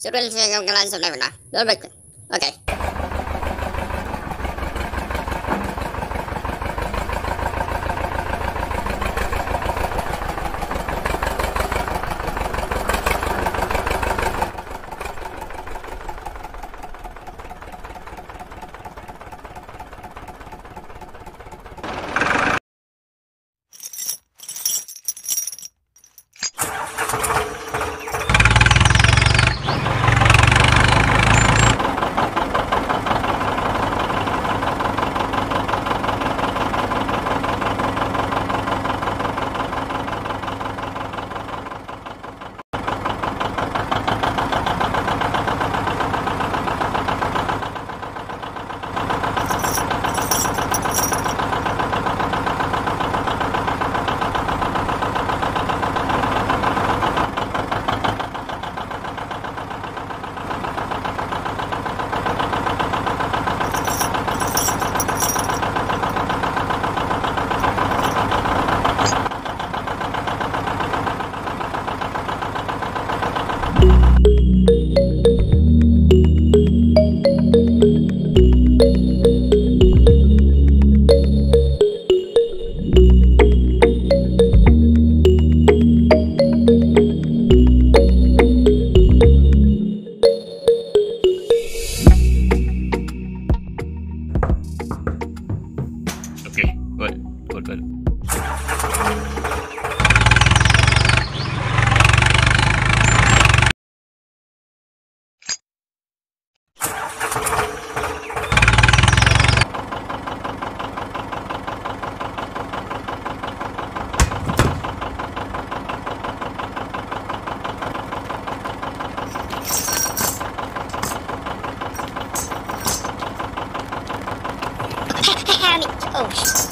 Sebenarnya saya akan kalian sampai mana? Baik. Okay. Oh, shit.